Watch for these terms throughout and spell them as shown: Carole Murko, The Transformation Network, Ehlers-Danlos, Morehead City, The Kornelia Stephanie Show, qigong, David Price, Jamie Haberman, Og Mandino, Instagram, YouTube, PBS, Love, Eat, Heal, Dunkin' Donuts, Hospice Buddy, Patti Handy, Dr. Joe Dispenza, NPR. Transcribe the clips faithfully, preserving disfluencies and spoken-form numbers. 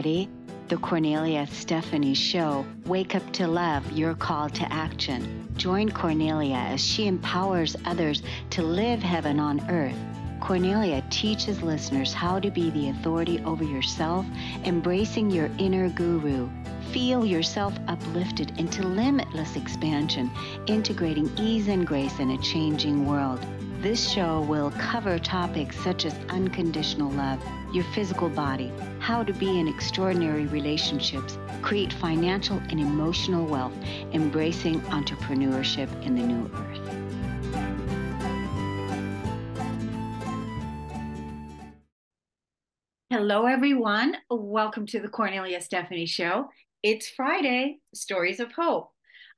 everybody. The Kornelia Stephanie Show. Wake up to love, your call to action. Join Kornelia as she empowers others to live heaven on earth. Kornelia teaches listeners how to be the authority over yourself, embracing your inner guru. Feel yourself uplifted into limitless expansion, integrating ease and grace in a changing world. This show will cover topics such as unconditional love, your physical body, how to be in extraordinary relationships, create financial and emotional wealth, embracing entrepreneurship in the new earth. Hello, everyone. Welcome to the Kornelia Stephanie Show. It's Friday, Stories of Hope.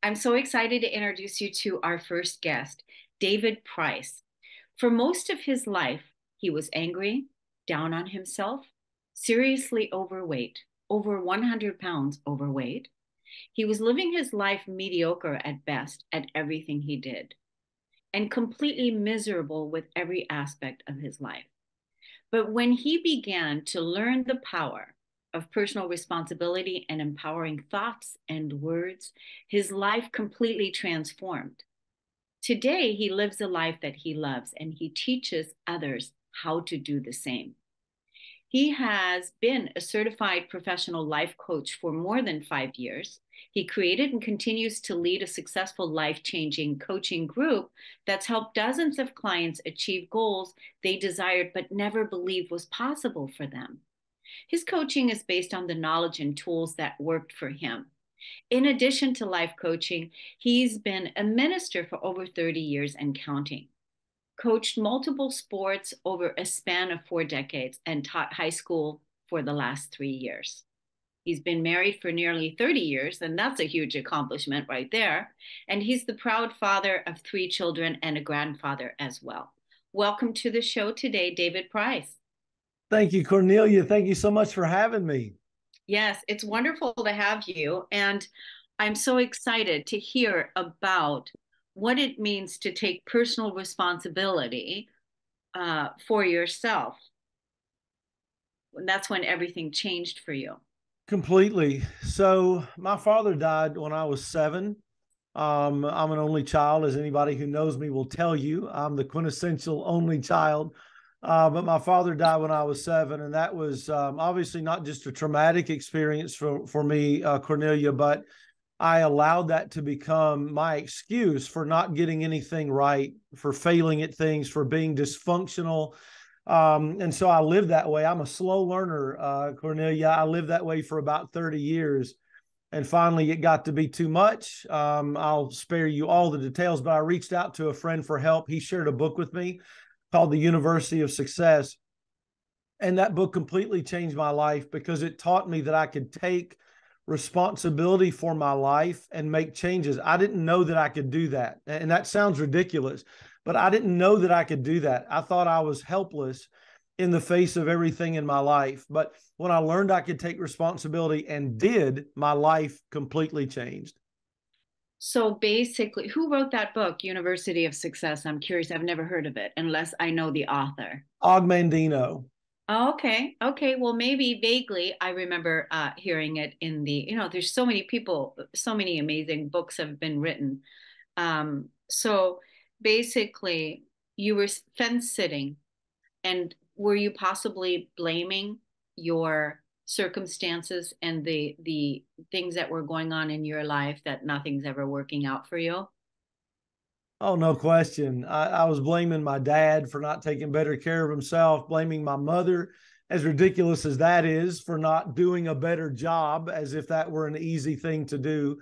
I'm so excited to introduce you to our first guest, David Price. For most of his life, he was angry, down on himself, seriously overweight, over one hundred pounds overweight. He was living his life mediocre at best at everything he did, and completely miserable with every aspect of his life. But when he began to learn the power of personal responsibility and empowering thoughts and words, his life completely transformed. Today, he lives a life that he loves, and he teaches others how to do the same. He has been a certified professional life coach for more than five years. He created and continues to lead a successful life-changing coaching group that's helped dozens of clients achieve goals they desired but never believed was possible for them. His coaching is based on the knowledge and tools that worked for him. In addition to life coaching, he's been a minister for over thirty years and counting, coached multiple sports over a span of four decades, and taught high school for the last three years. He's been married for nearly thirty years, and that's a huge accomplishment right there. And he's the proud father of three children and a grandfather as well. Welcome to the show today, David Price. Thank you, Kornelia. Thank you so much for having me. Yes, it's wonderful to have you, and I'm so excited to hear about what it means to take personal responsibility uh, for yourself. And that's when everything changed for you. Completely. So my father died when I was seven. Um, I'm an only child, as anybody who knows me will tell you. I'm the quintessential only child. Uh, but my father died when I was seven, and that was um, obviously not just a traumatic experience for, for me, uh, Kornelia, but I allowed that to become my excuse for not getting anything right, for failing at things, for being dysfunctional. Um, and so I lived that way. I'm a slow learner, uh, Kornelia. I lived that way for about thirty years, and finally it got to be too much. Um, I'll spare you all the details, but I reached out to a friend for help. He shared a book with me called The University of Success. And that book completely changed my life because it taught me that I could take responsibility for my life and make changes. I didn't know that I could do that. And that sounds ridiculous, but I didn't know that I could do that. I thought I was helpless in the face of everything in my life. But when I learned I could take responsibility and did, my life completely changed. So basically, who wrote that book, University of Success? I'm curious. I've never heard of it unless I know the author. Og Mandino. Oh, okay. Okay. Well, maybe vaguely, I remember uh, hearing it in the, you know, there's so many people, so many amazing books have been written. Um, so basically, you were fence sitting, and were you possibly blaming your circumstances and the the things that were going on in your life that nothing's ever working out for you? Oh, no question. I, I was blaming my dad for not taking better care of himself, blaming my mother, as ridiculous as that is, for not doing a better job, as if that were an easy thing to do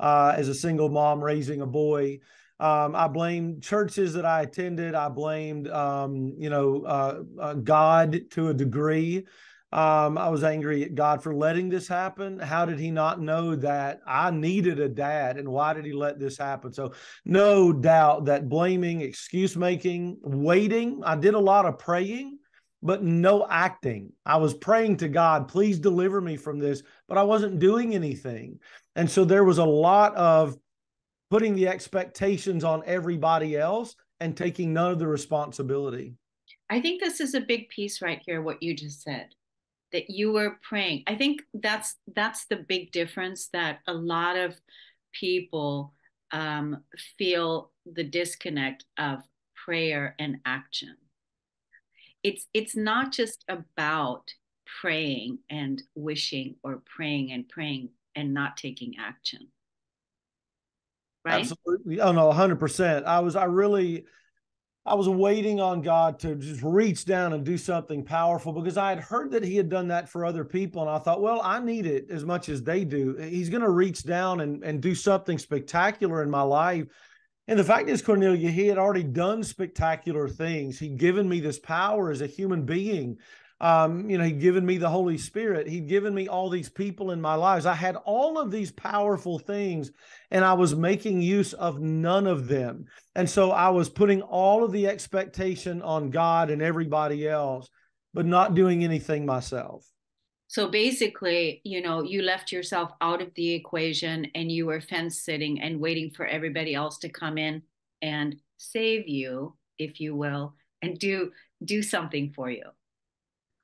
uh, as a single mom raising a boy. Um, I blamed churches that I attended. I blamed, um, you know, uh, uh, God to a degree. Um, I was angry at God for letting this happen. How did he not know that I needed a dad, and why did he let this happen? So no doubt that blaming, excuse making, waiting, I did a lot of praying, but no acting. I was praying to God, please deliver me from this, but I wasn't doing anything. And so there was a lot of putting the expectations on everybody else and taking none of the responsibility. I think this is a big piece right here, what you just said. that you were praying. I think that's that's the big difference that a lot of people um, feel the disconnect of prayer and action. It's it's not just about praying and wishing, or praying and praying and not taking action. Right? Absolutely. Oh no, one hundred percent. I was I really I was waiting on God to just reach down and do something powerful, because I had heard that he had done that for other people. And I thought, well, I need it as much as they do. He's going to reach down and, and do something spectacular in my life. And the fact is, Kornelia, he had already done spectacular things. He'd given me this power as a human being. Um, you know, he'd given me the Holy Spirit. He'd given me all these people in my lives. I had all of these powerful things, and I was making use of none of them. And so I was putting all of the expectation on God and everybody else, but not doing anything myself. So basically, you know, you left yourself out of the equation, and you were fence sitting and waiting for everybody else to come in and save you, if you will, and do, do something for you.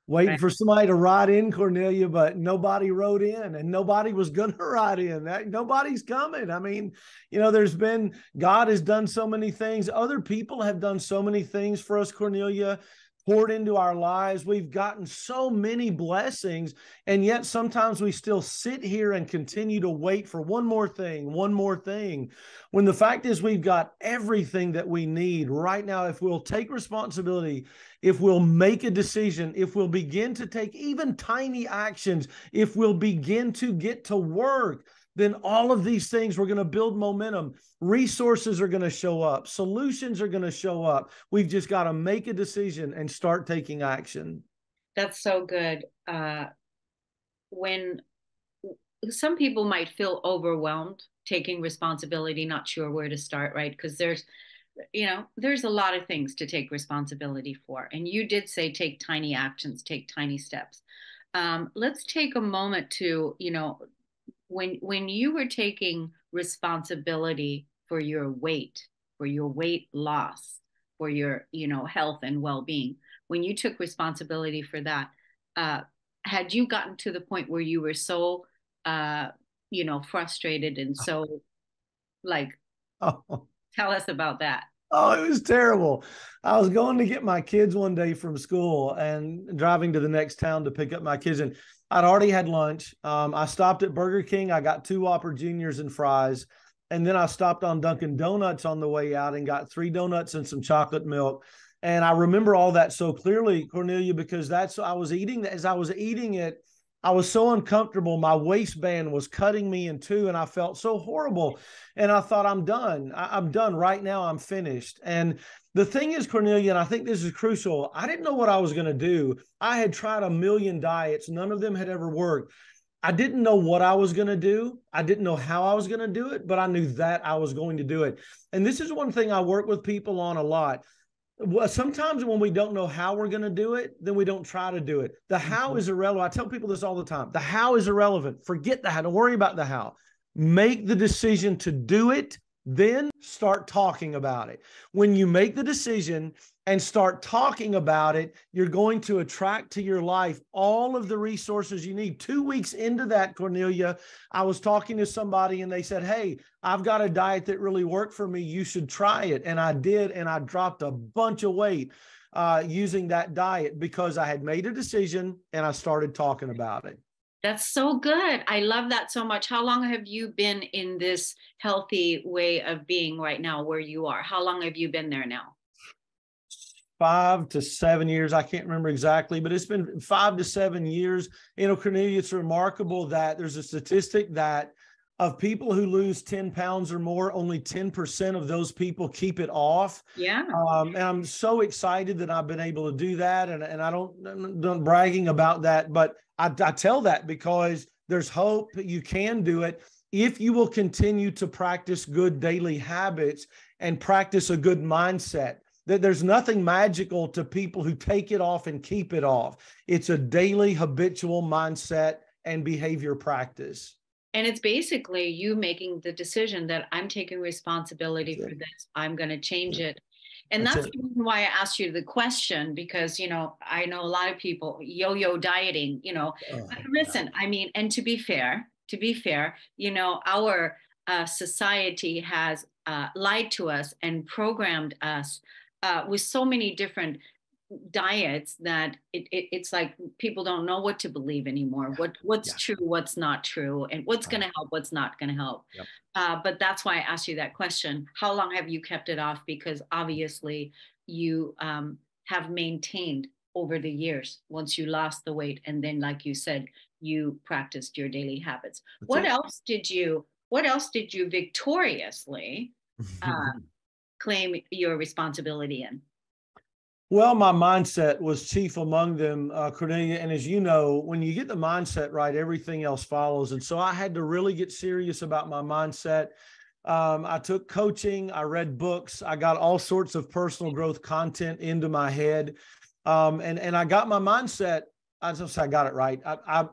Waiting right. for somebody to ride in, Kornelia, but nobody rode in, and nobody was going to ride in. That, nobody's coming. I mean, you know, there's been, God has done so many things. Other people have done so many things for us, Kornelia, poured into our lives. We've gotten so many blessings, and yet sometimes we still sit here and continue to wait for one more thing, one more thing, when the fact is we've got everything that we need right now. If we'll take responsibility, if we'll make a decision, if we'll begin to take even tiny actions, if we'll begin to get to work, then all of these things, we're going to build momentum. Resources are going to show up. Solutions are going to show up. We've just got to make a decision and start taking action. That's so good. Uh, when some people might feel overwhelmed, taking responsibility, not sure where to start, right? Because there's, you know, there's a lot of things to take responsibility for. And you did say, take tiny actions, take tiny steps. Um, let's take a moment to, you know, When when you were taking responsibility for your weight, for your weight loss, for your, you know, health and well-being, when you took responsibility for that, uh, had you gotten to the point where you were so, uh, you know, frustrated and so, like, oh. Tell us about that. Oh, it was terrible. I was going to get my kids one day from school and driving to the next town to pick up my kids, and I'd already had lunch. Um, I stopped at Burger King. I got two Whopper Juniors and fries. And then I stopped on Dunkin' Donuts on the way out and got three donuts and some chocolate milk. And I remember all that so clearly, Kornelia, because that's I was eating. As I was eating it, I was so uncomfortable. My waistband was cutting me in two, and I felt so horrible. And I thought, I'm done. I, I'm done right now. I'm finished. And the thing is, Kornelia, and I think this is crucial, I didn't know what I was going to do. I had tried a million diets. None of them had ever worked. I didn't know what I was going to do. I didn't know how I was going to do it, but I knew that I was going to do it. And this is one thing I work with people on a lot. Sometimes when we don't know how we're going to do it, then we don't try to do it. The how is irrelevant. I tell people this all the time. The how is irrelevant. Forget the how. Don't worry about the how. Make the decision to do it. Then start talking about it. When you make the decision and start talking about it, you're going to attract to your life all of the resources you need. Two weeks into that, Kornelia, I was talking to somebody and they said, hey, I've got a diet that really worked for me. You should try it. And I did. And I dropped a bunch of weight uh, using that diet because I had made a decision and I started talking about it. That's so good. I love that so much. How long have you been in this healthy way of being right now where you are? How long have you been there now? Five to seven years. I can't remember exactly, but it's been five to seven years. You know, Kornelia, it's remarkable that there's a statistic that of people who lose ten pounds or more, only ten percent of those people keep it off. Yeah. Um, and I'm so excited that I've been able to do that. And, and I don't, I'm not bragging about that, but I, I tell that because there's hope. You can do it if you will continue to practice good daily habits and practice a good mindset. That there's nothing magical to people who take it off and keep it off. It's a daily habitual mindset and behavior practice. And it's basically you making the decision that I'm taking responsibility yeah. for this. I'm going to change yeah. it. And that's, that's it. The reason why I asked you the question, because, you know, I know a lot of people yo-yo dieting, you know, oh, but listen, God. I mean, and to be fair, to be fair, you know, our uh, society has uh, lied to us and programmed us uh, with so many different diets that it, it it's like people don't know what to believe anymore. Yeah. What what's yeah. true, what's not true, and what's going to help, what's not going to help. Yep. Uh, but that's why I asked you that question. How long have you kept it off? Because obviously you um, have maintained over the years once you lost the weight, and then, like you said, you practiced your daily habits. That's what it. else did you? What else did you victoriously uh, claim your responsibility in? Well, my mindset was chief among them, uh, Kornelia. And as you know, when you get the mindset right, everything else follows. And so I had to really get serious about my mindset. Um, I took coaching, I read books, I got all sorts of personal growth content into my head. Um, and, and I got my mindset, I just I got it right. I, I,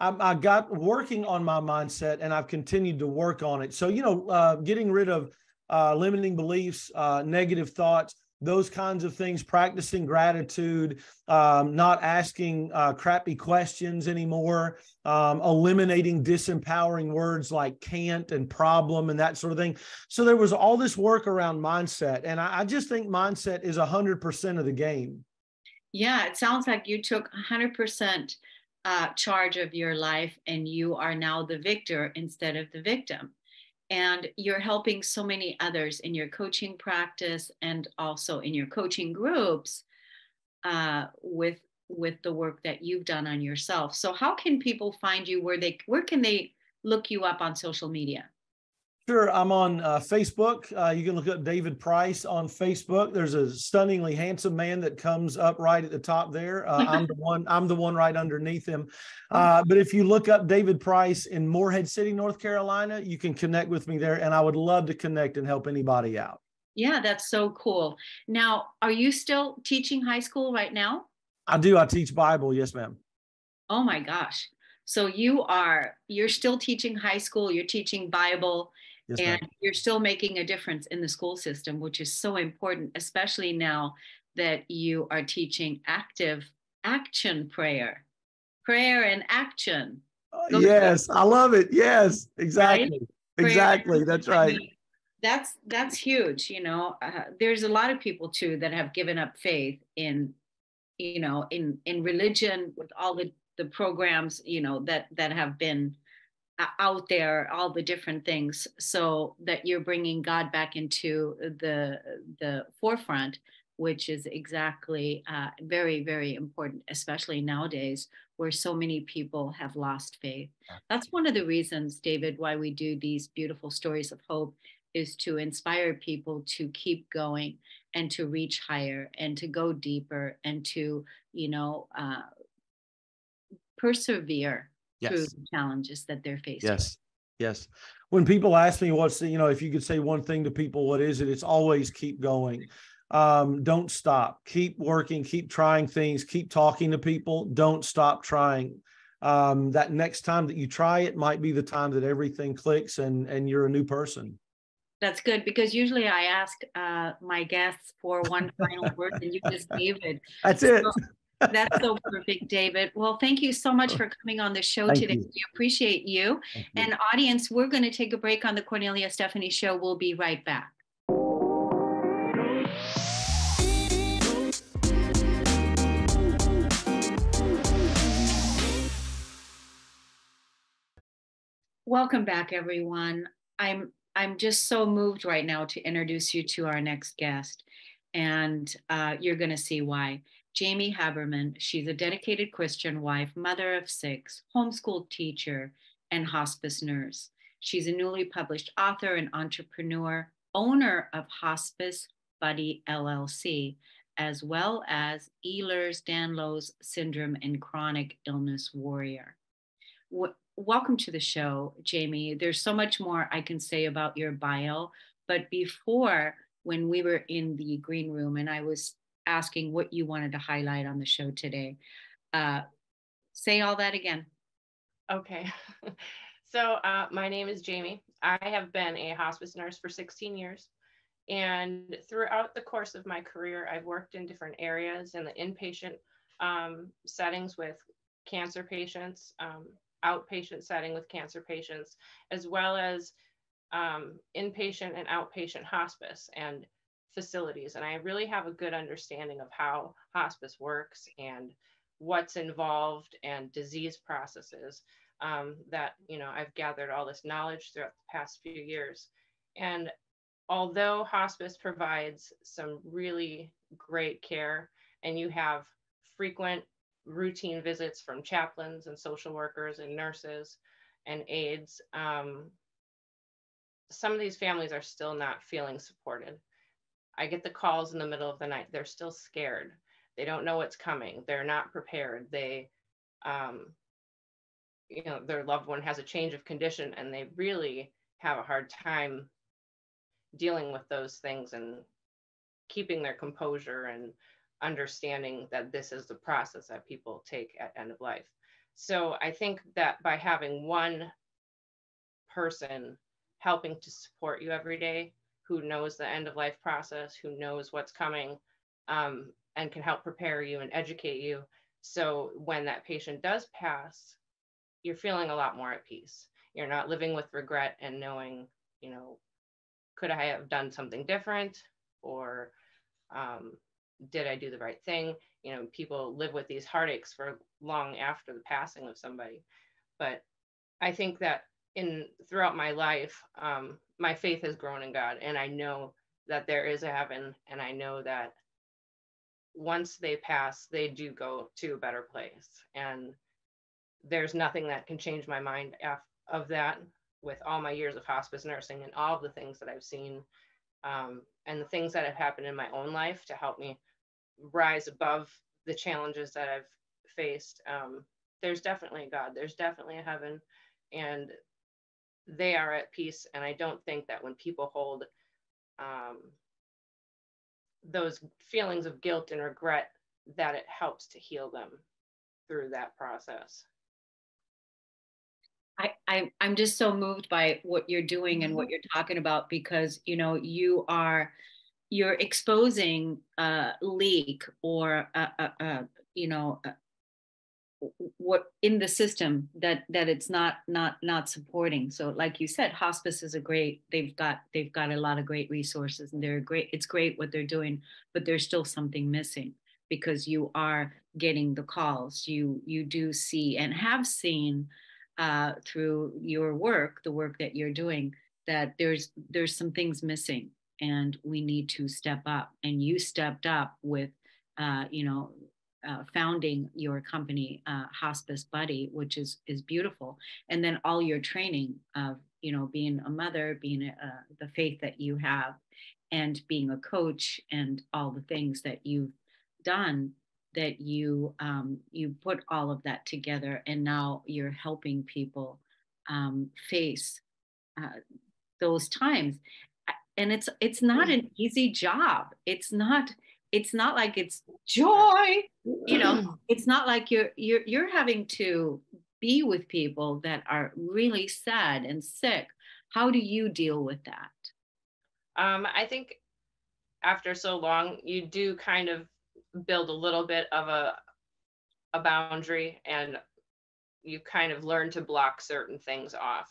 I, I got working on my mindset, and I've continued to work on it. So, you know, uh, getting rid of uh, limiting beliefs, uh, negative thoughts, those kinds of things, practicing gratitude, um, not asking uh, crappy questions anymore, um, eliminating disempowering words like can't and problem and that sort of thing. So there was all this work around mindset. And I, I just think mindset is one hundred percent of the game. Yeah, it sounds like you took one hundred percent uh, charge of your life, and you are now the victor instead of the victim. And you're helping so many others in your coaching practice and also in your coaching groups uh, with with the work that you've done on yourself. So how can people find you? Where they where can they look you up on social media? Sure. I'm on uh, Facebook. Uh, you can look up David Price on Facebook. There's a stunningly handsome man that comes up right at the top there. Uh, I'm the one, I'm the one right underneath him. Uh, but if you look up David Price in Morehead City, North Carolina, you can connect with me there. And I would love to connect and help anybody out. Yeah, that's so cool. Now, are you still teaching high school right now? I do. I teach Bible. Yes, ma'am. Oh my gosh. So you are, you're still teaching high school, you're teaching Bible. Yes, and you're still making a difference in the school system, which is so important, especially now that you are teaching active action prayer, prayer and action. Uh, yes, I love it. Yes, exactly. Right? Exactly. Prayer. That's right. I mean, that's that's huge. You know, uh, there's a lot of people, too, that have given up faith in, you know, in, in religion with all the, the programs, you know, that that have been out there, all the different things, so that you're bringing God back into the the forefront, which is exactly uh, very, very important, especially nowadays where so many people have lost faith. That's one of the reasons, David, why we do these beautiful stories of hope, is to inspire people to keep going and to reach higher and to go deeper and to, you know, uh, persevere. Yes. Through the challenges that they're facing. Yes. Yes. When people ask me what's the, you know, if you could say one thing to people, what is it? It's always keep going. Um, don't stop, keep working, keep trying things, keep talking to people. Don't stop trying. Um, that next time that you try, it might be the time that everything clicks and, and you're a new person. That's good, because usually I ask uh, my guests for one final word, and you just gave it. That's so it. That's so perfect, David. Well, thank you so much for coming on the show thank today. You. We appreciate you. you. And audience, we're going to take a break on the Kornelia Stephanie Show. We'll be right back. Welcome back, everyone. I'm I'm just so moved right now to introduce you to our next guest, and uh, you're going to see why. Jamie Haberman, she's a dedicated Christian wife, mother of six, homeschool teacher, and hospice nurse. She's a newly published author and entrepreneur, owner of Hospice Buddy, L L C, as well as Ehlers-Danlos Syndrome and Chronic Illness Warrior. W- Welcome to the show, Jamie. There's so much more I can say about your bio, but before, when we were in the green room and I was asking what you wanted to highlight on the show today. Uh, say all that again. Okay. So uh, my name is Jamie. I have been a hospice nurse for sixteen years. And throughout the course of my career, I've worked in different areas in the inpatient um, settings with cancer patients, um, outpatient setting with cancer patients, as well as um, inpatient and outpatient hospice and facilities. And I really have a good understanding of how hospice works and what's involved and disease processes um, that, you know, I've gathered all this knowledge throughout the past few years. And although hospice provides some really great care and you have frequent routine visits from chaplains and social workers and nurses and aides, um, some of these families are still not feeling supported. I get the calls in the middle of the night. They're still scared. They don't know what's coming. They're not prepared. They, um, you know, their loved one has a change of condition and they really have a hard time dealing with those things and keeping their composure and understanding that this is the process that people take at end of life. So I think that by having one person helping to support you every day, who knows the end of life process, who knows what's coming, um, and can help prepare you and educate you. So when that patient does pass, you're feeling a lot more at peace. You're not living with regret and knowing, you know, could I have done something different? Or um, did I do the right thing? You know, people live with these heartaches for long after the passing of somebody. But I think that in throughout my life, um, my faith has grown in God, and I know that there is a heaven, and I know that once they pass, they do go to a better place. And there's nothing that can change my mind of that with all my years of hospice nursing and all of the things that I've seen um, and the things that have happened in my own life to help me rise above the challenges that I've faced. Um, there's definitely a God, there's definitely a heaven, and they are at peace. And I don't think that when people hold um, those feelings of guilt and regret, that it helps to heal them through that process. I, I, I'm just so moved by what you're doing and what you're talking about, because, you know, you are, you're exposing a leak or, a, a, a, you know, a, what in the system that that it's not not not supporting. So like you said, hospice is a great, they've got they've got a lot of great resources and they're great, it's great what they're doing, but there's still something missing, because you are getting the calls, you you do see and have seen uh through your work, the work that you're doing, that there's there's some things missing and we need to step up. And you stepped up with uh you know Uh, founding your company, uh, Hospice Buddy, which is is beautiful, and then all your training of you know being a mother, being a, uh, the faith that you have, and being a coach, and all the things that you've done, that you um, you put all of that together, and now you're helping people um, face uh, those times. And it's it's not an easy job. It's not. It's not like it's joy, you know, it's not like you're, you're, you're having to be with people that are really sad and sick. How do you deal with that? Um, I think after so long, you do kind of build a little bit of a, a boundary, and you kind of learn to block certain things off.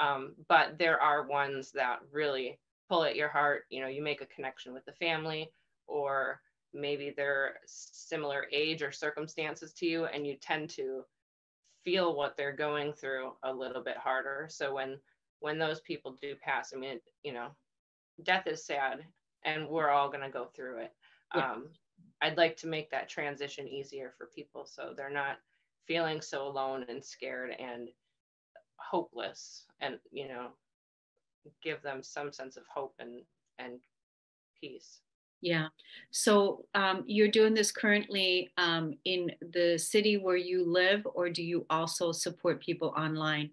Um, but there are ones that really pull at your heart. You know, you make a connection with the family, or maybe they're similar age or circumstances to you, and you tend to feel what they're going through a little bit harder. So when when those people do pass, I mean, you know, death is sad, and we're all gonna go through it. Yeah. Um, I'd like to make that transition easier for people, so they're not feeling so alone and scared and hopeless, and, you know, give them some sense of hope and, and peace. Yeah. So um, you're doing this currently um, in the city where you live, or do you also support people online?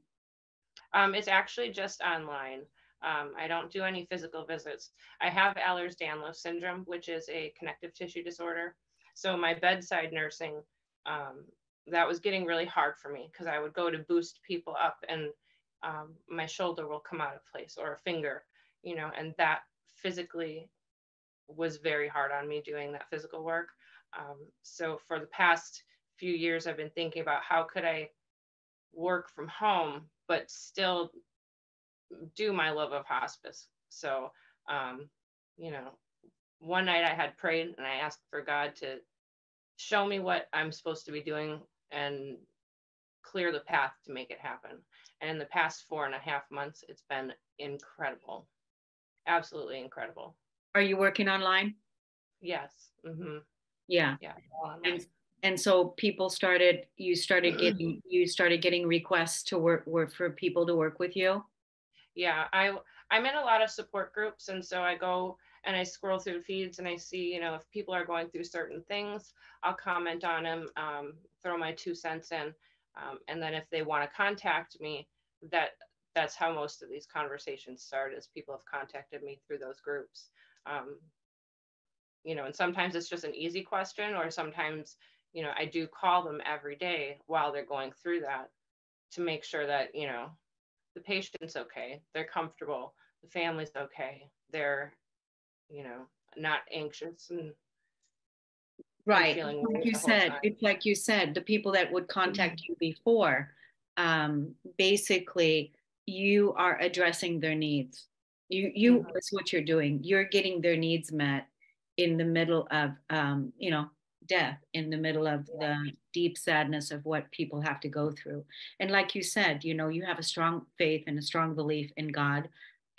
Um, it's actually just online. Um, I don't do any physical visits. I have Ehlers-Danlos syndrome, which is a connective tissue disorder. So my bedside nursing, um, that was getting really hard for me, because I would go to boost people up and um, my shoulder will come out of place, or a finger, you know, and that physically was very hard on me doing that physical work. Um, so for the past few years, I've been thinking about how could I work from home, but still do my love of hospice. So, um, you know, one night I had prayed and I asked for God to show me what I'm supposed to be doing and clear the path to make it happen. And in the past four and a half months, it's been incredible. Absolutely incredible. Are you working online? Yes. Mm-hmm. Yeah. Yeah. And, and so people started, you started getting, you started getting requests to work, work for people to work with you. Yeah. I, I'm in a lot of support groups. And so I go and I scroll through feeds and I see, you know, if people are going through certain things, I'll comment on them, um, throw my two cents in. Um, and then if they want to contact me, that that's how most of these conversations start, is people have contacted me through those groups. Um, you know, and sometimes it's just an easy question, or sometimes, you know, I do call them every day while they're going through that to make sure that, you know, the patient's okay, they're comfortable, the family's okay, they're, you know, not anxious and right. Like you said, it's like you said, the people that would contact you before, um, basically you are addressing their needs. You, you, mm-hmm. That's what you're doing. You're getting their needs met in the middle of, um, you know, death, in the middle of yeah. the deep sadness of what people have to go through. And like you said, you know, you have a strong faith and a strong belief in God.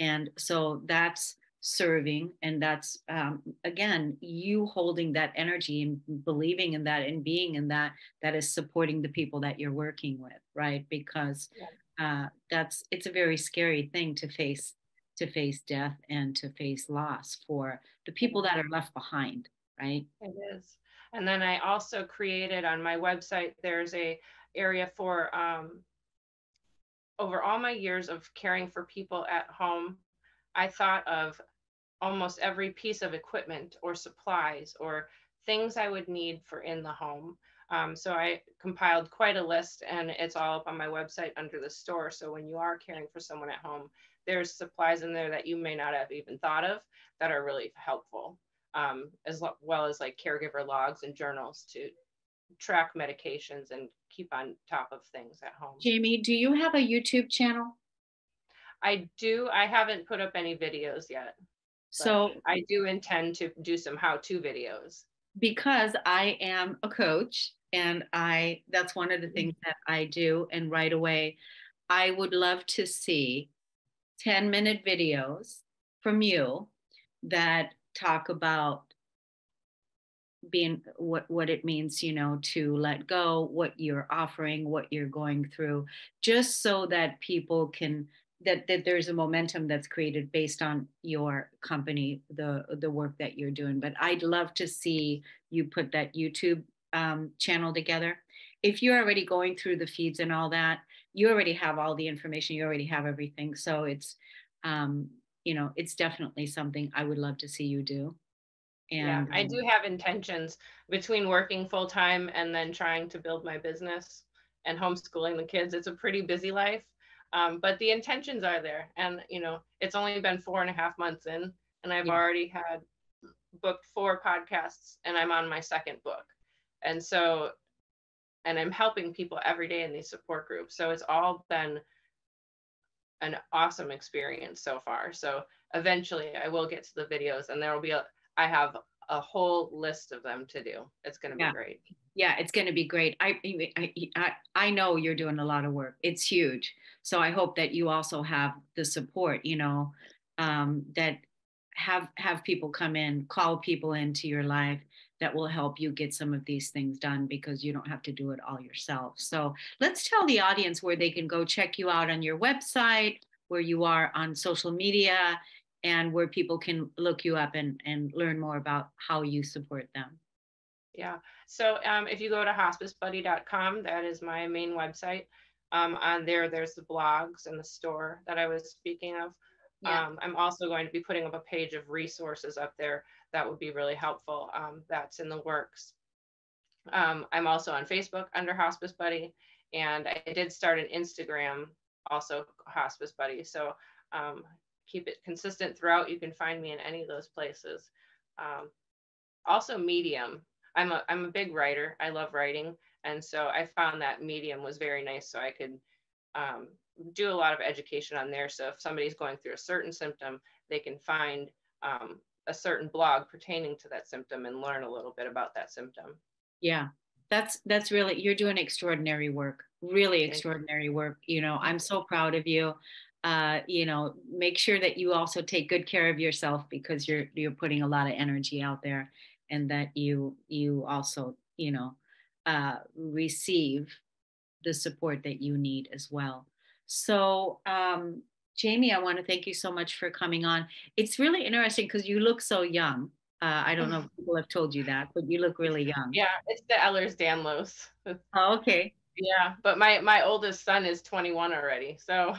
And so that's serving, and that's um, again, you holding that energy and believing in that and being in that, that is supporting the people that you're working with, right? Because yeah. uh, that's, it's a very scary thing to face, to face death and to face loss for the people that are left behind, right? It is. And then I also created on my website, there's a area for, um, over all my years of caring for people at home, I thought of almost every piece of equipment or supplies or things I would need for in the home. Um, so I compiled quite a list, and it's all up on my website under the store. So when you are caring for someone at home, there's supplies in there that you may not have even thought of that are really helpful, um, as well as like caregiver logs and journals to track medications and keep on top of things at home. Jamie, do you have a YouTube channel? I do. I haven't put up any videos yet. So I do intend to do some how-to videos. Because I am a coach, and I, that's one of the things that I do. And right away, I would love to see ten minute videos from you that talk about being, what, what it means, you know, to let go, what you're offering, what you're going through, just so that people can, that, that there's a momentum that's created based on your company, the, the work that you're doing. But I'd love to see you put that YouTube um, channel together. If you're already going through the feeds and all that, you already have all the information, you already have everything. So it's, um, you know, it's definitely something I would love to see you do. And yeah, I do have intentions between working full time and then trying to build my business and homeschooling the kids. It's a pretty busy life. Um, but the intentions are there, and, you know, it's only been four and a half months in, and I've yeah. already had booked four podcasts, and I'm on my second book. And so, and I'm helping people every day in these support groups. So it's all been an awesome experience so far. So eventually I will get to the videos, and there will be a, I have a whole list of them to do. It's going to be yeah. great. Yeah, it's going to be great. I, I, I, I know you're doing a lot of work. It's huge. So I hope that you also have the support, you know, um, that have, have people come in, call people into your life that will help you get some of these things done, because you don't have to do it all yourself. So let's tell the audience where they can go check you out on your website, where you are on social media, and where people can look you up and, and learn more about how you support them. Yeah, so um, if you go to hospice buddy dot com, that is my main website. Um, on there, there's the blogs and the store that I was speaking of. Yeah. Um, I'm also going to be putting up a page of resources up there that would be really helpful. Um, that's in the works. Um, I'm also on Facebook under Hospice Buddy, and I did start an Instagram also Hospice Buddy. So um, keep it consistent throughout. You can find me in any of those places. Um, also Medium. I'm a, I'm a big writer. I love writing. And so I found that Medium was very nice. So I could um, do a lot of education on there. So if somebody's going through a certain symptom, they can find um, a certain blog pertaining to that symptom and learn a little bit about that symptom. Yeah, that's, that's really, you're doing extraordinary work, really extraordinary work. You know, I'm so proud of you. Uh, you know, make sure that you also take good care of yourself, because you're, you're putting a lot of energy out there, and that you, you also, you know, uh, receive the support that you need as well. So, um, Jamie, I want to thank you so much for coming on. It's really interesting because you look so young. Uh, I don't know if people have told you that, but you look really young. Yeah, it's the Ehlers-Danlos. Oh, okay. Yeah, but my my oldest son is twenty-one already. So,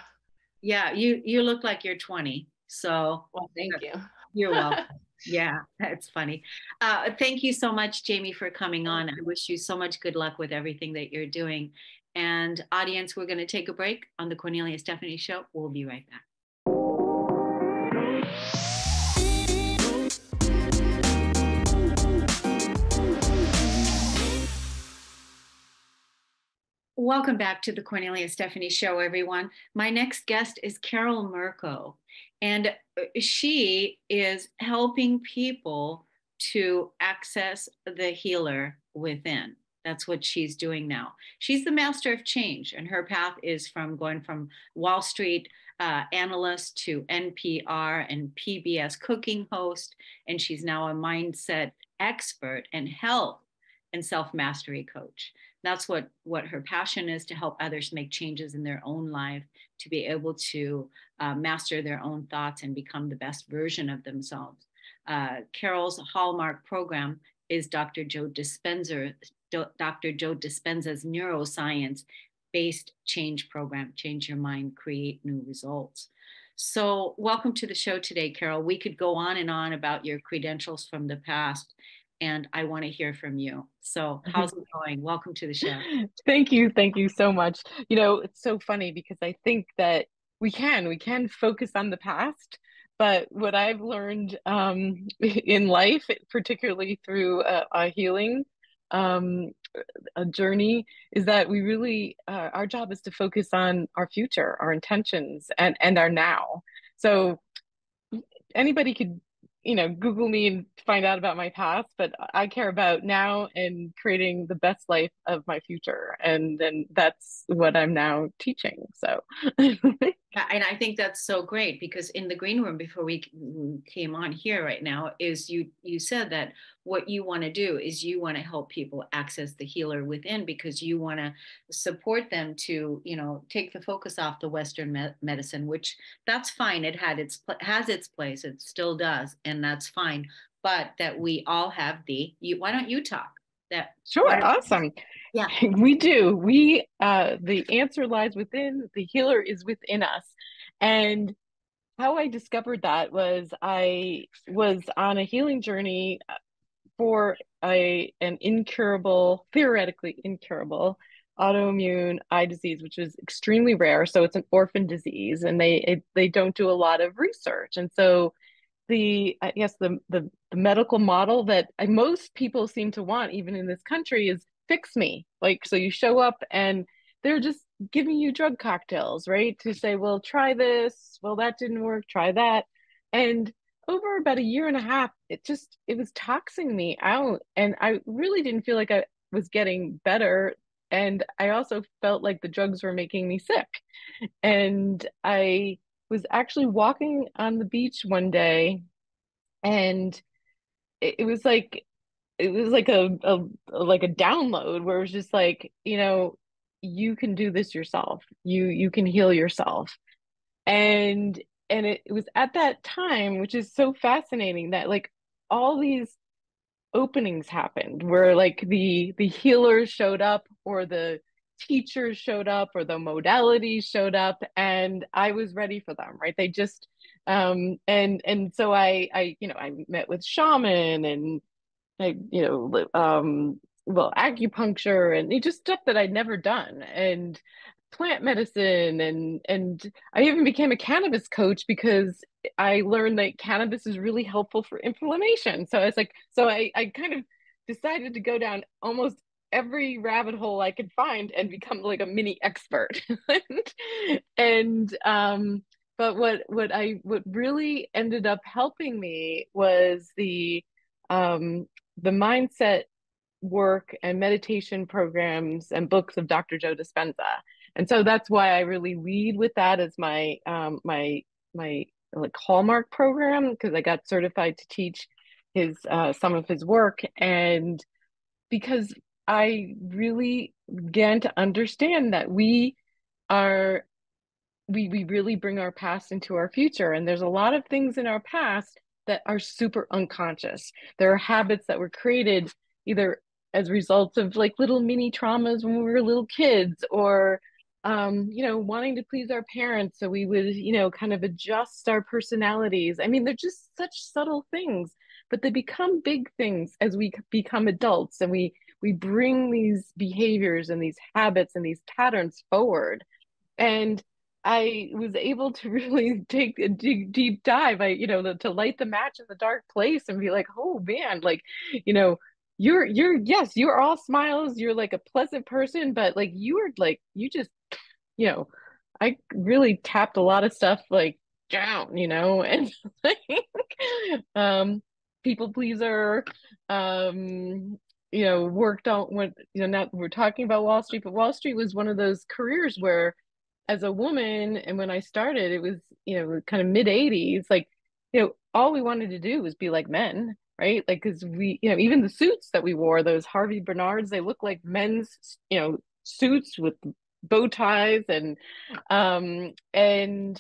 yeah, you you look like you're twenty. So, well, thank you. You're welcome. Yeah, that's funny. Uh, thank you so much, Jamie, for coming on. I wish you so much good luck with everything that you're doing. And audience, we're going to take a break on the Kornelia Stephanie Show. We'll be right back. Welcome back to the Kornelia Stephanie Show, everyone. My next guest is Carole Murko, and she is helping people to access the healer within. That's what she's doing now. She's the master of change, and her path is from going from Wall Street uh, analyst to N P R and P B S cooking host. And she's now a mindset expert and health and self-mastery coach. That's what, what her passion is, to help others make changes in their own life, to be able to uh, master their own thoughts and become the best version of themselves. Uh, Carole's hallmark program is Doctor Joe Dispenza, Doctor Joe Dispenza's neuroscience-based change program, Change Your Mind, Create New Results. So welcome to the show today, Carole. We could go on and on about your credentials from the past, and I want to hear from you. So how's it going? Welcome to the show. Thank you. Thank you so much. You know, it's so funny because I think that we can, we can focus on the past. But what I've learned um, in life, particularly through uh, a healing um, a journey, is that we really, uh, our job is to focus on our future, our intentions, and, and our now. So anybody could, you know, Google me and find out about my past, but I care about now and creating the best life of my future. And then that's what I'm now teaching. So, and I think that's so great, because in the green room before we came on here right now is you, you said that what you want to do is you want to help people access the healer within, because you want to support them to, you know, take the focus off the Western me medicine, which that's fine. It had its, has its place. It still does. And that's fine. But that we all have the, you, why don't you talk that? Sure. Awesome. Yeah, we do. We, uh, the answer lies within. The healer is within us. And how I discovered that was I was on a healing journey for a, an incurable, theoretically incurable autoimmune eye disease, which is extremely rare. So it's an orphan disease, and they, it, they don't do a lot of research. And so the, I guess the, the, the medical model that I, most people seem to want, even in this country, is fix me. Like, so you show up and they're just giving you drug cocktails, right? To say, well, try this. Well, that didn't work. Try that. And over about a year and a half, it just, it was toxing me out. And I really didn't feel like I was getting better. And I also felt like the drugs were making me sick. And I was actually walking on the beach one day, and it, it was like, it was like a, a, like a download where it was just like, you know, you can do this yourself. You, you can heal yourself. And And it, it was at that time, which is so fascinating, that like all these openings happened where like the, the healers showed up, or the teachers showed up, or the modalities showed up, and I was ready for them, right? They just, um, and, and so I, I, you know, I met with shaman, and I, you know, um, well, acupuncture, and just stuff that I'd never done. And plant medicine, and and I even became a cannabis coach because I learned that cannabis is really helpful for inflammation. So I was like, so I, I kind of decided to go down almost every rabbit hole I could find and become like a mini expert. and um, but what what I what really ended up helping me was the um, the mindset work and meditation programs and books of Doctor Joe Dispenza. And so that's why I really lead with that as my um, my my like hallmark program, because I got certified to teach his uh, some of his work, and because I really began to understand that we are we we really bring our past into our future, and there's a lot of things in our past that are super unconscious. There are habits that were created either as results of like little mini traumas when we were little kids, or, um, you know, wanting to please our parents. So we would, you know, kind of adjust our personalities. I mean, they're just such subtle things, but they become big things as we become adults. And we, we bring these behaviors and these habits and these patterns forward. And I was able to really take a deep, deep dive, I, you know, to light the match in the dark place and be like, oh man, like, you know, You're, you're, yes, you're all smiles. You're like a pleasant person, but like you are like, you just, you know, I really tapped a lot of stuff like down, you know, and like, um, people pleaser, um, you know, work don't want, you know, not, we're talking about Wall Street, but Wall Street was one of those careers where as a woman, and when I started, it was, you know, kind of mid eighties, like, you know, all we wanted to do was be like men. Right? Like, cause we, you know, even the suits that we wore, those Harvey Bernards, they look like men's, you know, suits with bow ties. And, um, and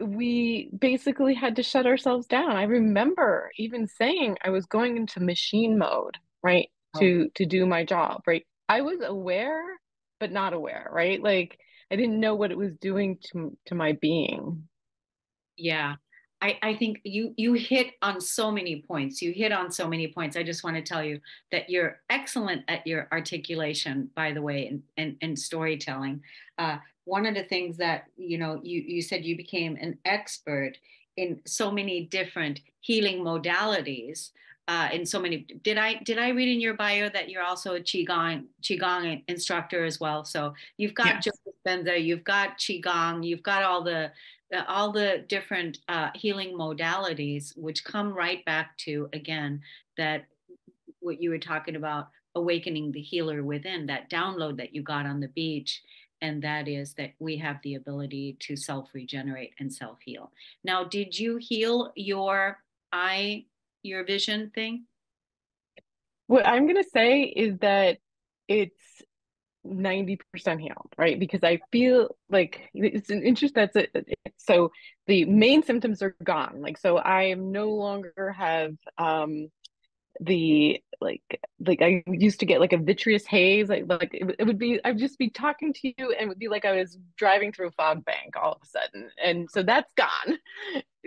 we basically had to shut ourselves down. I remember even saying I was going into machine mode, right? Oh. To, to do my job, right? I was aware, but not aware, right? Like I didn't know what it was doing to, to my being. Yeah. I, I think you you hit on so many points. You hit on so many points. I just want to tell you that you're excellent at your articulation, by the way, and and, and storytelling. Uh, one of the things that, you know, you, you said you became an expert in so many different healing modalities. Uh, in so many, did I did I read in your bio that you're also a qigong qigong instructor as well? So you've got yes. Joe Dispenza, you've got qigong, you've got all the all the different uh, healing modalities, which come right back to, again, that what you were talking about, awakening the healer within, that download that you got on the beach. And that is that we have the ability to self-regenerate and self-heal. Now, did you heal your eye, your vision thing? What I'm going to say is that it's ninety percent healed, right? Because I feel like it's an interest that's it. So the main symptoms are gone. Like, so I no longer have um, the, like, like I used to get like a vitreous haze. Like, like it, it would be, I'd just be talking to you and it would be like I was driving through a fog bank all of a sudden. And so that's gone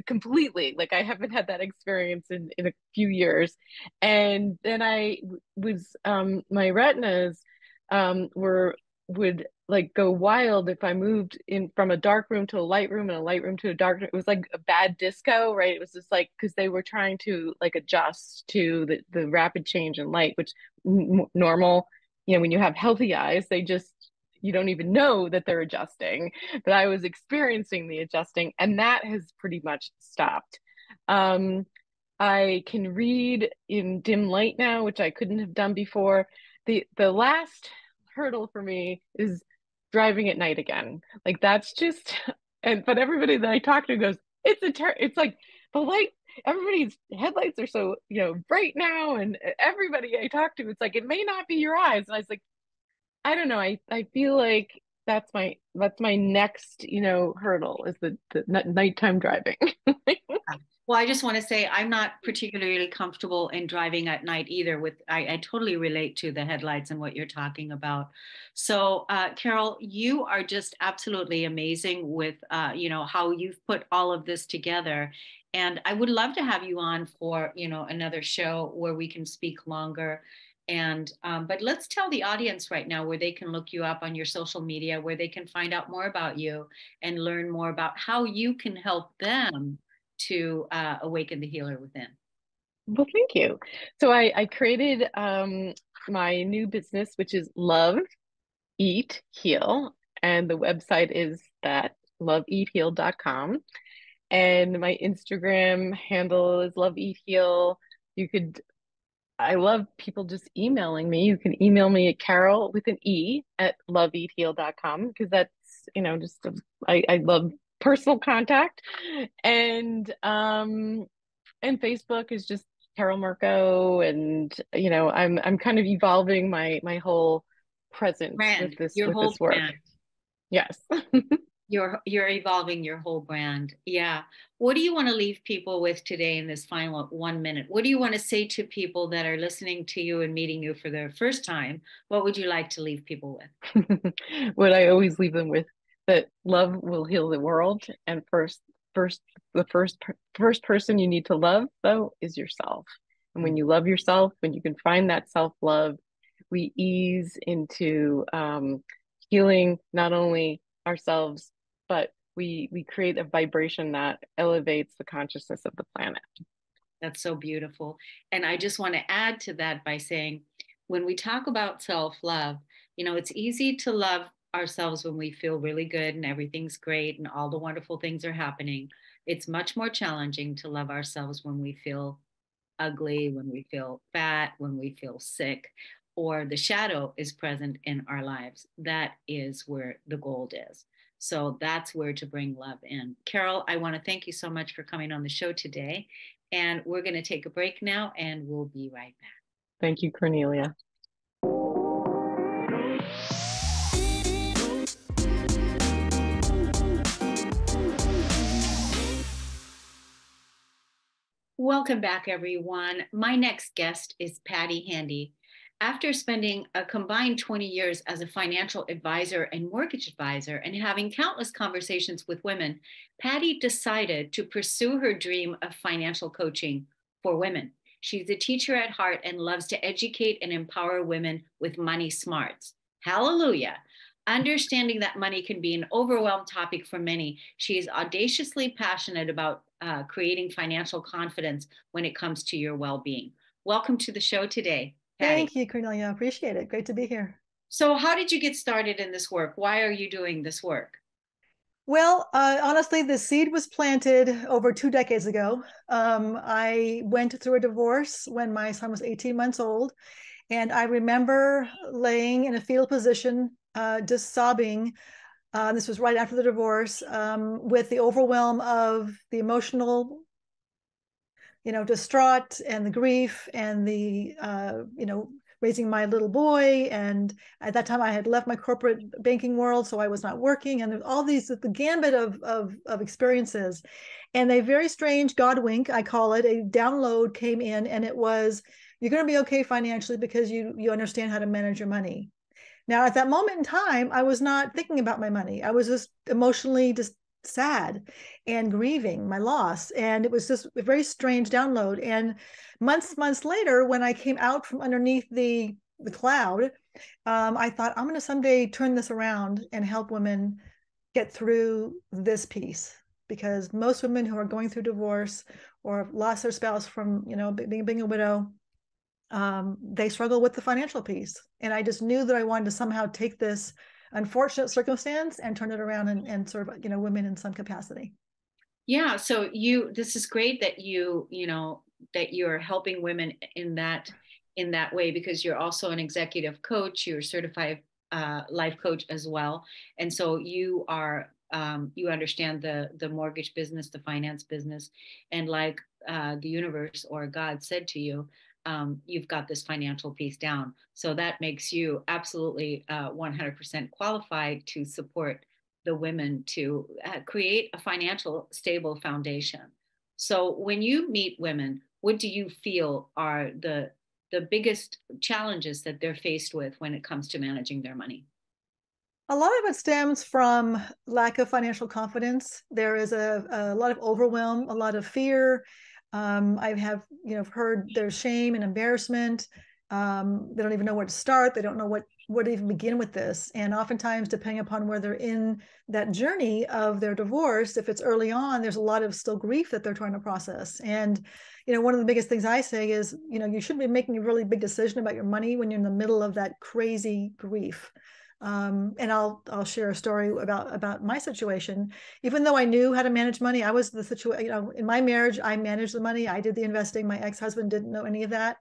completely. Like I haven't had that experience in, in a few years. And then I was, um, my retinas um were would like go wild if I moved in from a dark room to a light room and a light room to a dark room. It was like a bad disco, right? It was just like, because they were trying to like adjust to the, the rapid change in light, which normal, you know, when you have healthy eyes, they just, you don't even know that they're adjusting, but I was experiencing the adjusting, and that has pretty much stopped. Um, I can read in dim light now, which I couldn't have done before. The, the last hurdle for me is driving at night again. Like that's just, and but everybody that I talk to goes, it's a ter it's like the light, everybody's headlights are so, you know, bright now. And everybody I talk to, it's like, it may not be your eyes. And I was like, I don't know. I, I feel like that's my, that's my next, you know, hurdle is the, the nighttime driving. Well, I just want to say I'm not particularly comfortable in driving at night either. With I, I totally relate to the headlights and what you're talking about. So, uh, Carole, you are just absolutely amazing with uh, you know, how you've put all of this together. And I would love to have you on for, you know, another show where we can speak longer And um, but let's tell the audience right now where they can look you up on your social media, where they can find out more about you and learn more about how you can help them to uh, awaken the healer within. Well, thank you. So I, I created um, my new business, which is Love, Eat, Heal. And the website is that love eat heal dot com. And my Instagram handle is love eat heal. You could, I love people just emailing me. You can email me at Carole with an E at love eat heal dot com, because that's, you know, just, a, I, I love personal contact. And, um, and Facebook is just Carole Murko. And, you know, I'm, I'm kind of evolving my, my whole presence brand, with this, your with whole this work. Brand. Yes. You're, you're evolving your whole brand. Yeah. What do you want to leave people with today in this final one minute? What do you want to say to people that are listening to you and meeting you for their first time? What would you like to leave people with? What I always leave them with, that love will heal the world. And first, first, the first, first person you need to love though is yourself. And when you love yourself, when you can find that self-love, we ease into um, healing, not only ourselves, but we we create a vibration that elevates the consciousness of the planet. That's so beautiful. And I just want to add to that by saying, when we talk about self-love, you know, it's easy to love ourselves when we feel really good and everything's great and all the wonderful things are happening. It's much more challenging to love ourselves when we feel ugly, when we feel fat, when we feel sick, or the shadow is present in our lives. That is where the gold is. So that's where to bring love in. Carole, I want to thank you so much for coming on the show today. And we're going to take a break now and we'll be right back. Thank you, Kornelia. Welcome back, everyone. My next guest is Patti Handy. After spending a combined twenty years as a financial advisor and mortgage advisor and having countless conversations with women, Patti decided to pursue her dream of financial coaching for women. She's a teacher at heart and loves to educate and empower women with money smarts. Hallelujah. Understanding that money can be an overwhelming topic for many, she is audaciously passionate about uh, creating financial confidence when it comes to your well-being. Welcome to the show today, Patti. Thank you, Kornelia. I appreciate it. Great to be here. So how did you get started in this work? Why are you doing this work? Well, uh, honestly, the seed was planted over two decades ago. Um, I went through a divorce when my son was eighteen months old. And I remember laying in a fetal position, uh, just sobbing. Uh, this was right after the divorce, um, with the overwhelm of the emotional, you know, distraught and the grief and the, uh, you know, raising my little boy. And at that time I had left my corporate banking world, so I was not working. And all these, the gambit of, of, of experiences, and a very strange God wink, I call it, a download came in, and it was, you're going to be okay financially because you, you understand how to manage your money. Now, at that moment in time, I was not thinking about my money. I was just emotionally just sad and grieving my loss. And it was just a very strange download. And months, months later, when I came out from underneath the, the cloud, um, I thought, I'm going to someday turn this around and help women get through this piece. Because most women who are going through divorce or have lost their spouse from, you know, being, being a widow, um, they struggle with the financial piece. And I just knew that I wanted to somehow take this unfortunate circumstance and turn it around and, and serve, you know, women in some capacity. Yeah. So you, this is great that you, you know, that you're helping women in that, in that way, because you're also an executive coach, you're a certified uh, life coach as well. And so you are, um, you understand the, the mortgage business, the finance business, and like uh, the universe or God said to you, Um, you've got this financial piece down. So that makes you absolutely uh, one hundred percent qualified to support the women to uh, create a financial stable foundation. So when you meet women, what do you feel are the, the biggest challenges that they're faced with when it comes to managing their money? A lot of it stems from lack of financial confidence. There is a, a lot of overwhelm, a lot of fear. Um, I have, you know, heard there's shame and embarrassment, Um, they don't even know where to start. They don't know what where to even begin with this. And oftentimes, depending upon where they're in that journey of their divorce, if it's early on, there's a lot of still grief that they're trying to process. And, you know, one of the biggest things I say is, you know, you shouldn't be making a really big decision about your money when you're in the middle of that crazy grief. Um, and I'll, I'll share a story about, about my situation. Even though I knew how to manage money, I was the situation, you know, in my marriage, I managed the money. I did the investing. My ex-husband didn't know any of that.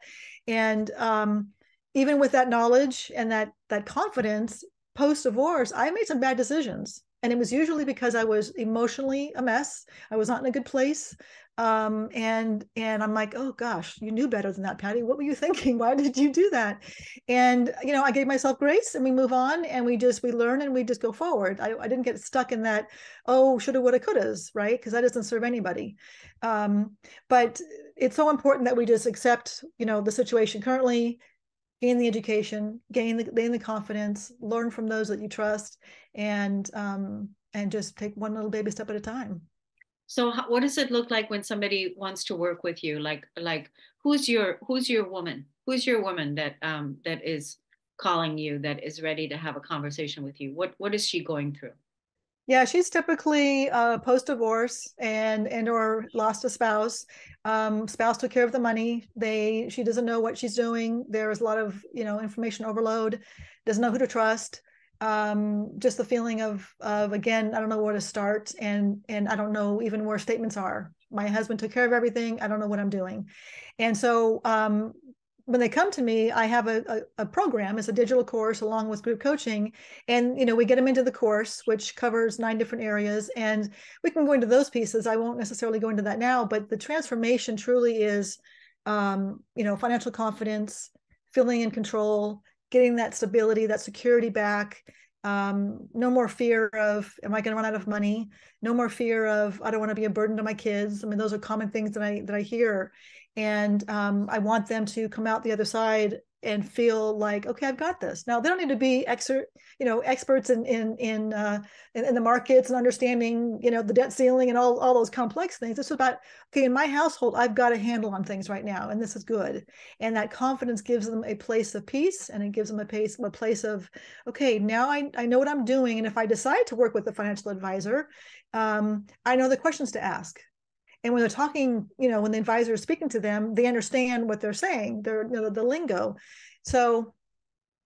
And, um, even with that knowledge and that, that confidence post-divorce, I made some bad decisions. And it was usually because I was emotionally a mess. I was not in a good place. Um, and, and I'm like, oh gosh, you knew better than that, Patti. What were you thinking? Why did you do that? And, you know, I gave myself grace and we move on and we just, we learn and we just go forward. I, I didn't get stuck in that, oh, shoulda, woulda, couldas, right? Because that doesn't serve anybody. Um, but it's so important that we just accept, you know, the situation currently, gain the education, gain the, gain the confidence, learn from those that you trust, and, um, and just take one little baby step at a time. So how, what does it look like when somebody wants to work with you? Like, like who's your, who's your woman? Who's your woman that, um, that is calling you, that is ready to have a conversation with you? What, what is she going through? Yeah, she's typically uh, post-divorce and and or lost a spouse. Um, spouse took care of the money. They she doesn't know what she's doing. There is a lot of you know information overload. Doesn't know who to trust. Um, just the feeling of of again, I don't know where to start, and and I don't know even where statements are. My husband took care of everything. I don't know what I'm doing, and so. Um, When they come to me, I have a, a, a program. It's a digital course along with group coaching. And, you know, we get them into the course, which covers nine different areas. And we can go into those pieces. I won't necessarily go into that now, but the transformation truly is, um, you know, financial confidence, feeling in control, getting that stability, that security back. Um, no more fear of, am I going to run out of money? No more fear of, I don't want to be a burden to my kids. I mean, those are common things that I, that I hear. And um, I want them to come out the other side and feel like, okay, I've got this. Now they don't need to be expert, you know, experts in in in, uh, in in the markets and understanding, you know, the debt ceiling and all all those complex things. It's about, okay, in my household, I've got a handle on things right now, and this is good. And that confidence gives them a place of peace, and it gives them a place a place of, okay, now I I know what I'm doing, and if I decide to work with a financial advisor, um, I know the questions to ask. And when they're talking, you know, when the advisor is speaking to them, they understand what they're saying, they're, you know, the lingo. So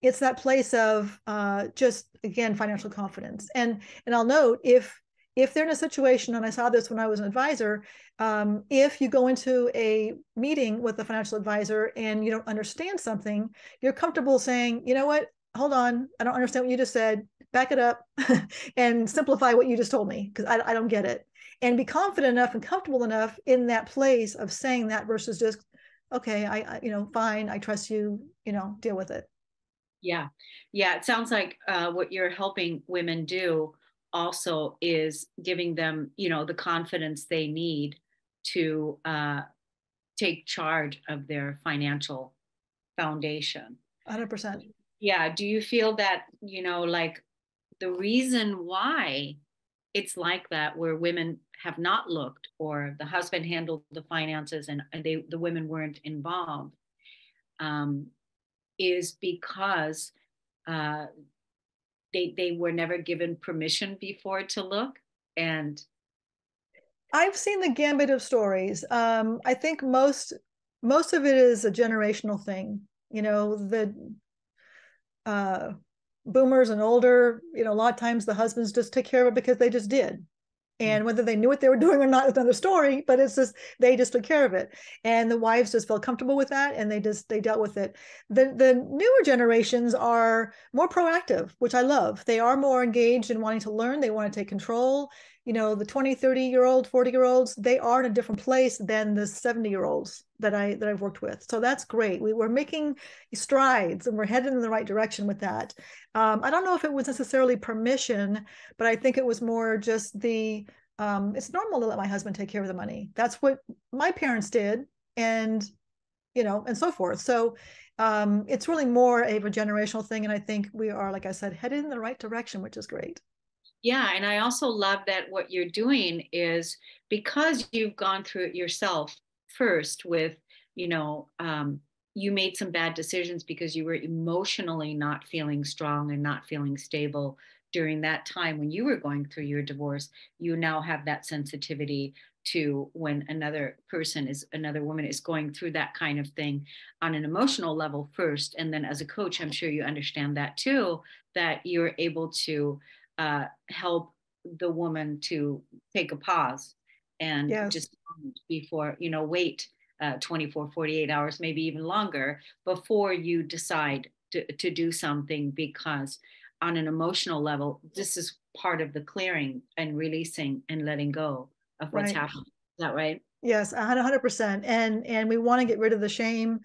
it's that place of uh, just, again, financial confidence. And and I'll note, if if they're in a situation, and I saw this when I was an advisor, um, if you go into a meeting with a financial advisor and you don't understand something, you're comfortable saying, you know what, hold on, I don't understand what you just said, back it up and simplify what you just told me, because I, I don't get it. And be confident enough and comfortable enough in that place of saying that versus just, okay, I, I you know, fine, I trust you, you know, deal with it. Yeah. Yeah. It sounds like uh, what you're helping women do also is giving them, you know, the confidence they need to uh, take charge of their financial foundation. one hundred percent. Yeah. Do you feel that, you know, like the reason why it's like that, where women have not looked, or the husband handled the finances and they, the women weren't involved, um, is because uh, they, they were never given permission before to look? And I've seen the gambit of stories. Um, I think most, most of it is a generational thing. You know, the, uh, boomers and older, you know, a lot of times the husbands just took care of it because they just did. And whether they knew what they were doing or not is another story, but it's just, they just took care of it. And the wives just felt comfortable with that. And they just, they dealt with it. The, the newer generations are more proactive, which I love. They are more engaged in wanting to learn. They want to take control. You know, the twenty, thirty year old, forty year olds, they are in a different place than the seventy year olds that I, that I've worked with. So that's great. We were making strides and we're headed in the right direction with that. Um, I don't know if it was necessarily permission, but I think it was more just the, um, it's normal to let my husband take care of the money. That's what my parents did, and, you know, and so forth. So um, it's really more of a generational thing. And I think we are, like I said, headed in the right direction, which is great. Yeah. And I also love that what you're doing is, because you've gone through it yourself first with, you know, um, you made some bad decisions because you were emotionally not feeling strong and not feeling stable during that time when you were going through your divorce. You now have that sensitivity to when another person is, another woman is going through that kind of thing on an emotional level first. And then as a coach, I'm sure you understand that too, that you're able to uh, help the woman to take a pause and yes. just before, you know, wait uh, twenty-four, forty-eight hours, maybe even longer before you decide to, to do something, because on an emotional level, this is part of the clearing and releasing and letting go of what's right. happening. Is that right? Yes, one hundred percent. And and we want to get rid of the shame.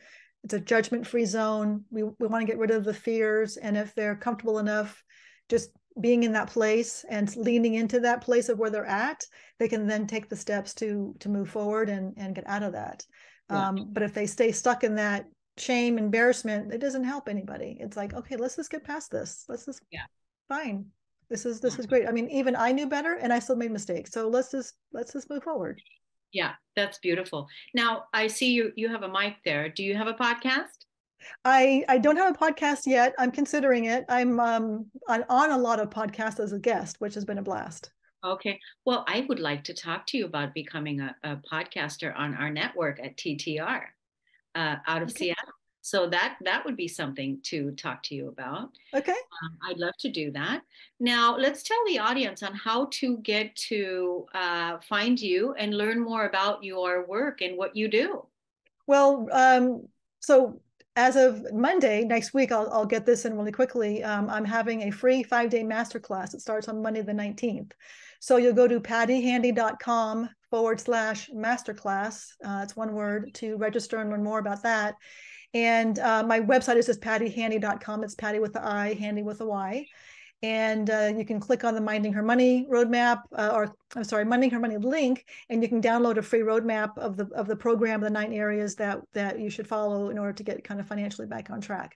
It's a judgment-free zone. We, we want to get rid of the fears. And if they're comfortable enough, just being in that place and leaning into that place of where they're at, they can then take the steps to to move forward and, and get out of that. Yeah. Um, but if they stay stuck in that shame, embarrassment, it doesn't help anybody. It's like, okay, let's just get past this. Let's just, yeah. fine. This is, this is great. I mean, even I knew better and I still made mistakes. So let's just, let's just move forward. Yeah, that's beautiful. Now I see you, you have a mic there. Do you have a podcast? I, I don't have a podcast yet. I'm considering it. I'm um, on, on a lot of podcasts as a guest, which has been a blast. Okay. Well, I would like to talk to you about becoming a, a podcaster on our network at T T R uh, out of okay. Seattle. So that that would be something to talk to you about. Okay. Um, I'd love to do that. Now, let's tell the audience on how to get to uh, find you and learn more about your work and what you do. Well, um, so as of Monday, next week, I'll, I'll get this in really quickly. Um, I'm having a free five-day masterclass. It starts on Monday the nineteenth. So you'll go to patty handy dot com forward slash masterclass. Uh, that's one word, to register and learn more about that. And uh, my website is just patty handy dot com. It's Patty with the I, Handy with the Y. And uh, you can click on the Minding Her Money roadmap, uh, or I'm sorry, Minding Her Money link, and you can download a free roadmap of the of the program, the nine areas that that you should follow in order to get kind of financially back on track.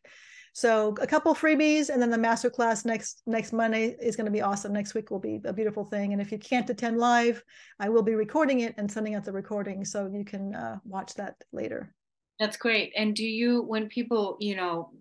So a couple freebies, and then the masterclass next next Monday is going to be awesome. Next week will be a beautiful thing. And if you can't attend live, I will be recording it and sending out the recording, so you can uh, watch that later. That's great. And do you, when people, you know,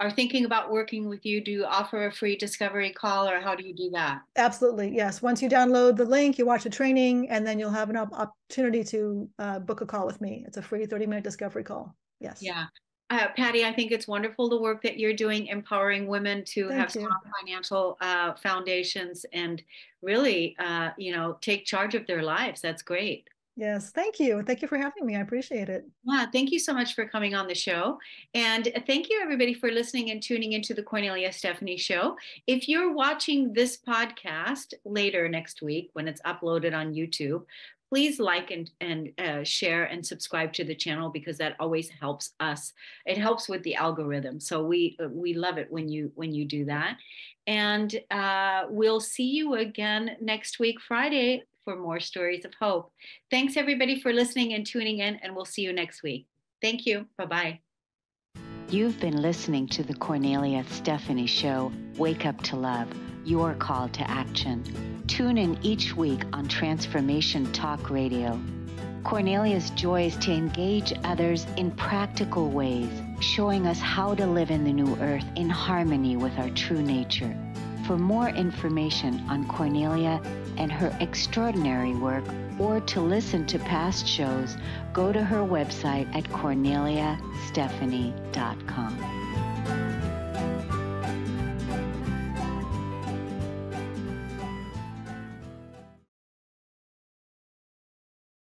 are thinking about working with you, do you offer a free discovery call, or how do you do that? Absolutely. Yes. Once you download the link, you watch the training, and then you'll have an opportunity to uh, book a call with me. It's a free thirty minute discovery call. Yes. Yeah. Uh, Patti, I think it's wonderful the work that you're doing, empowering women to Thank have you. strong financial uh, foundations and really, uh, you know, take charge of their lives. That's great. Yes. Thank you. Thank you for having me. I appreciate it. Yeah, thank you so much for coming on the show. And thank you everybody for listening and tuning into the Kornelia Stephanie Show. If you're watching this podcast later next week, when it's uploaded on YouTube, please like and, and uh, share and subscribe to the channel, because that always helps us. It helps with the algorithm. So we we love it when you when you do that. And uh, we'll see you again next week, Friday, for more stories of hope. Thanks everybody for listening and tuning in, and we'll see you next week. Thank you. Bye-bye. You've been listening to the Kornelia Stephanie Show. Wake up to love, your call to action. Tune in each week on Transformation Talk Radio. Kornelia's joy is to engage others in practical ways, showing us how to live in the new earth in harmony with our true nature. For more information on Kornelia and her extraordinary work, or to listen to past shows, go to her website at kornelia stephanie dot com.